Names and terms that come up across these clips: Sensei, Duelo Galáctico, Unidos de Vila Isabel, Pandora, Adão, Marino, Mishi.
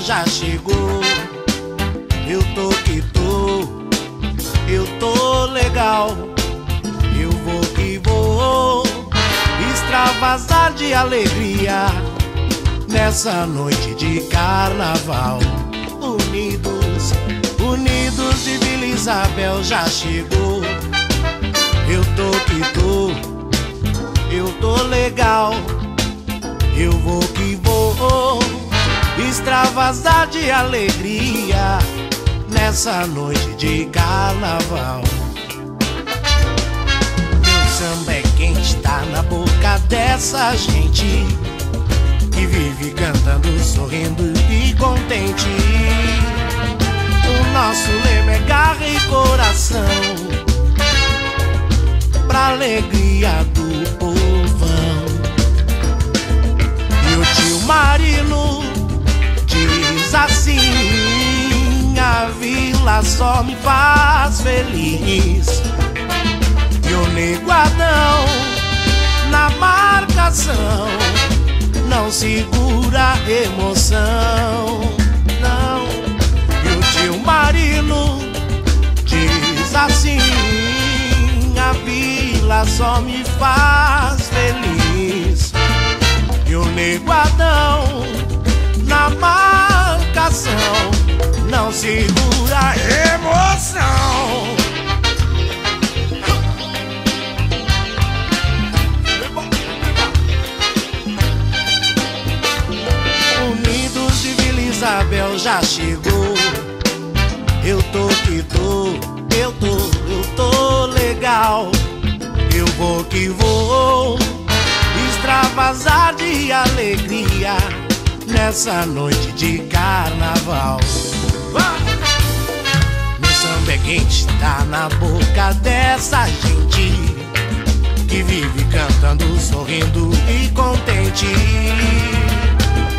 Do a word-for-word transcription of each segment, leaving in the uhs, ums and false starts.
verão já chegou. Eu tô que tô, eu tô legal. Eu vou que vou extravasar de alegria nessa noite de carnaval. Unidos, Unidos de Vila Isabel já chegou. Eu tô que tô, eu tô legal. Eu vou que vou extravasar de alegria nessa noite de carnaval. Meu samba é quente, tá na boca dessa gente que vive cantando, sorrindo e contente. O nosso lema é garra e coração pra alegria do povão. Meu tio Marino diz assim: a vila só me faz feliz. E o nego Adão na marcação não segura emoção, não. E o tio Marino diz assim: a vila só me faz feliz. E o nego Adão na marcação não segura emoção. Isabel já chegou. Eu tô que tô, eu tô, eu tô legal. Eu vou que vou extravasar de alegria nessa noite de carnaval. Meu samba é quente, tá na boca dessa gente que vive cantando, sorrindo e contente.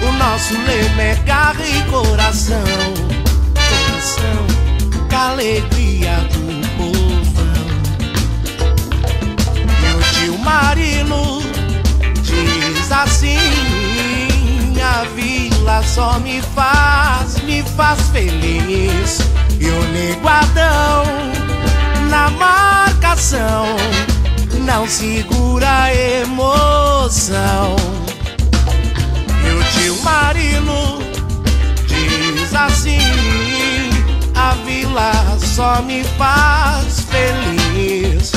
O nosso lema é garra e coração, coração, com a alegria do povão. Meu tio Marino diz assim: a vila só me faz, me faz feliz. E o nego Adão na marcação não segura a emoção. Tio Marino diz assim: a vila só me faz feliz.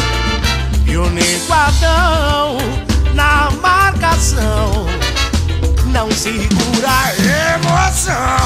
E o nego Adão na marcação não segura emoção.